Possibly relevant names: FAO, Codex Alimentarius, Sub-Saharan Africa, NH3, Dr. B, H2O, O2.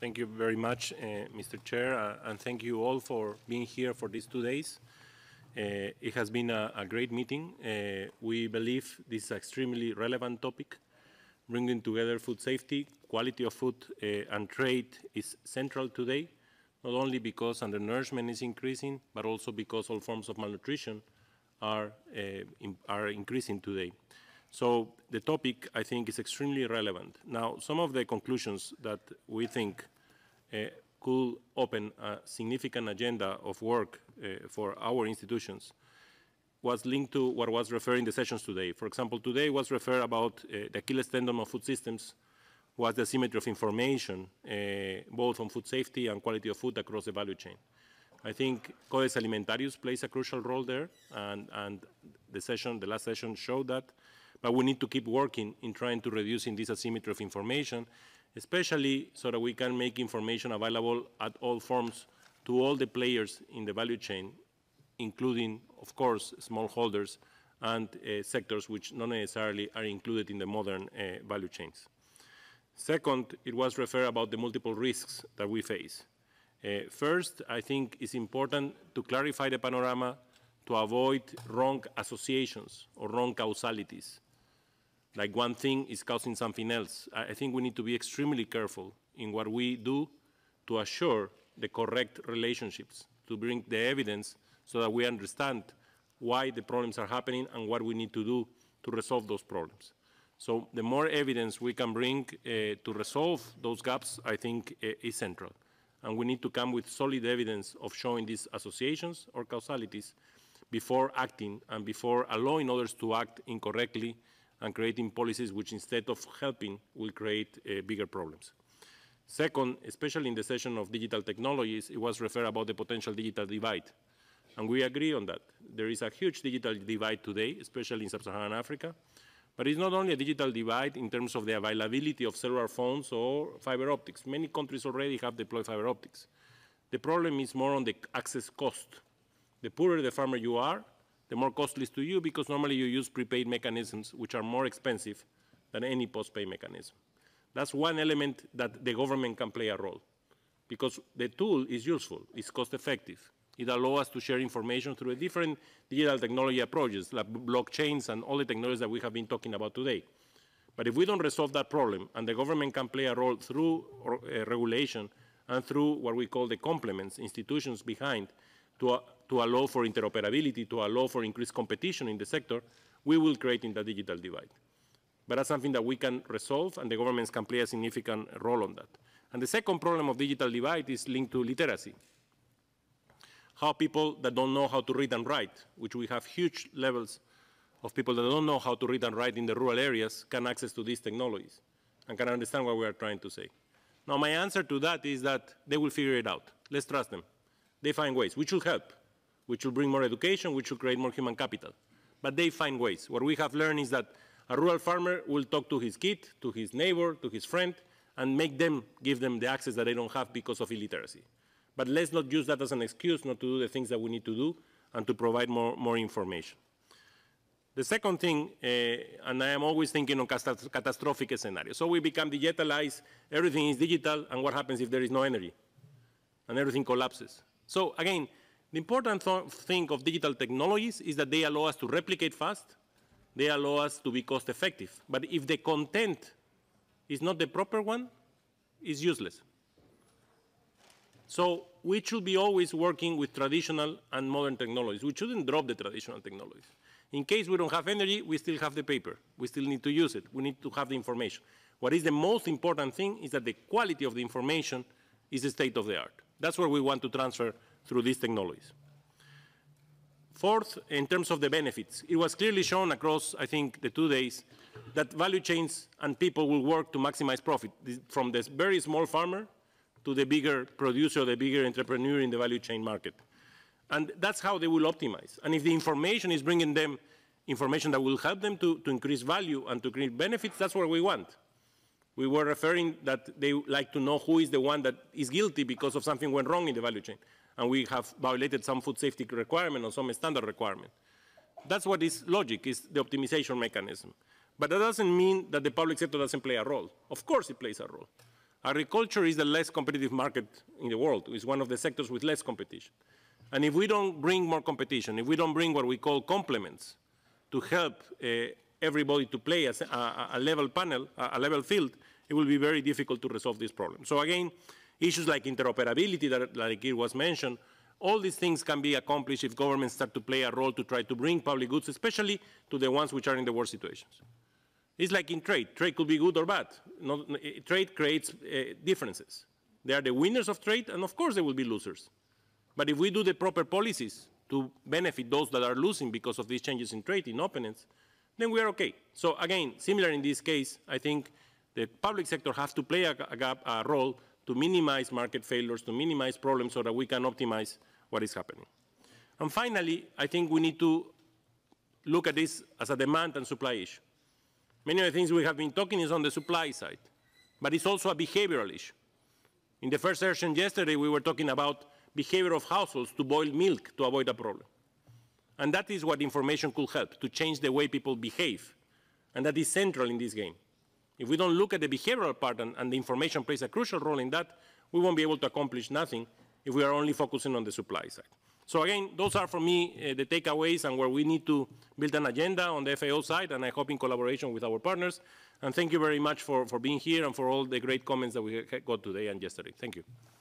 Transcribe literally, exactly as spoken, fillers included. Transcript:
Thank you very much, uh, Mister Chair, uh, and thank you all for being here for these two days. Uh, it has been a, a great meeting. Uh, we believe this is an extremely relevant topic. Bringing together food safety, quality of food, uh, and trade is central today, not only because undernourishment is increasing, but also because all forms of malnutrition are, uh, in, are increasing today. So the topic, I think, is extremely relevant. Now, some of the conclusions that we think uh, could open a significant agenda of work uh, for our institutions was linked to what was referred in the sessions today. For example, today was referred about uh, the Achilles tendon of food systems, was the asymmetry of information, uh, both on food safety and quality of food across the value chain. I think Codex Alimentarius plays a crucial role there, and, and the session, the last session showed that. But we need to keep working in trying to reduce in this asymmetry of information, especially so that we can make information available at all forms to all the players in the value chain, including, of course, smallholders and uh, sectors which not necessarily are included in the modern uh, value chains. Second, it was referred about the multiple risks that we face. Uh, first, I think it's important to clarify the panorama to avoid wrong associations or wrong causalities. Like one thing is causing something else. I think we need to be extremely careful in what we do to assure the correct relationships, to bring the evidence so that we understand why the problems are happening and what we need to do to resolve those problems. So the more evidence we can bring uh, to resolve those gaps, I think uh, is central. And we need to come with solid evidence of showing these associations or causalities before acting and before allowing others to act incorrectly and creating policies which, instead of helping, will create uh, bigger problems. Second, especially in the session of digital technologies, it was referred about the potential digital divide. And we agree on that. There is a huge digital divide today, especially in Sub-Saharan Africa. But it's not only a digital divide in terms of the availability of cellular phones or fiber optics. Many countries already have deployed fiber optics. The problem is more on the access cost. The poorer the farmer you are, the more costly is to you, because normally you use prepaid mechanisms which are more expensive than any postpaid mechanism. That's one element that the government can play a role, because the tool is useful, it's cost effective. It allows us to share information through different digital technology approaches, like blockchains and all the technologies that we have been talking about today. But if we don't resolve that problem, and the government can play a role through uh, regulation and through what we call the complements, institutions behind, to uh, to allow for interoperability, to allow for increased competition in the sector, we will create in the digital divide. But that's something that we can resolve, and the governments can play a significant role on that. And the second problem of digital divide is linked to literacy. How people that don't know how to read and write, which we have huge levels of people that don't know how to read and write in the rural areas, can access to these technologies and can understand what we are trying to say. Now, my answer to that is that they will figure it out. Let's trust them. They find ways. We should help. We should bring more education, we should create more human capital. But they find ways. What we have learned is that a rural farmer will talk to his kid, to his neighbor, to his friend, and make them, give them the access that they don't have because of illiteracy. But let's not use that as an excuse not to do the things that we need to do and to provide more, more information. The second thing, uh, and I am always thinking on catastrophic scenarios. So we become digitalized, everything is digital, and what happens if there is no energy? And everything collapses. So again, the important th thing of digital technologies is that they allow us to replicate fast, they allow us to be cost effective. But if the content is not the proper one, it's useless. So we should be always working with traditional and modern technologies. We shouldn't drop the traditional technologies. In case we don't have energy, we still have the paper. We still need to use it. We need to have the information. What is the most important thing is that the quality of the information is the state of the art. That's where we want to transfer through these technologies. Fourth, in terms of the benefits, it was clearly shown across, I think, the two days that value chains and people will work to maximize profit, from the very small farmer to the bigger producer, the bigger entrepreneur in the value chain market. And that's how they will optimize. And if the information is bringing them information that will help them to, to increase value and to create benefits, that's what we want. We were referring that they like to know who is the one that is guilty because of something went wrong in the value chain. And we have violated some food safety requirement or some standard requirement. That's what is logic, is the optimization mechanism. But that doesn't mean that the public sector doesn't play a role. Of course it plays a role. Agriculture is the less competitive market in the world. It's one of the sectors with less competition. And if we don't bring more competition, if we don't bring what we call complements to help uh, everybody to play a, a, a level panel, a, a level field, it will be very difficult to resolve this problem. So again, issues like interoperability that like it was mentioned, all these things can be accomplished if governments start to play a role to try to bring public goods, especially to the ones which are in the worst situations. It's like in trade. Trade could be good or bad. Not, trade creates uh, differences. They are the winners of trade, and of course they will be losers. But if we do the proper policies to benefit those that are losing because of these changes in trade, in openness, then we are okay. So again, similar in this case, I think the public sector has to play a, a, gap, a role to minimize market failures, to minimize problems so that we can optimize what is happening. And finally, I think we need to look at this as a demand and supply issue. Many of the things we have been talking is on the supply side, but it's also a behavioral issue. In the first session yesterday, we were talking about behavior of households to boil milk to avoid a problem. And that is what information could help, to change the way people behave. And that is central in this game. If we don't look at the behavioral part, and, and the information plays a crucial role in that, we won't be able to accomplish nothing if we are only focusing on the supply side. So again, those are for me uh, the takeaways and where we need to build an agenda on the F A O side, and I hope in collaboration with our partners. And thank you very much for, for being here and for all the great comments that we got today and yesterday. Thank you.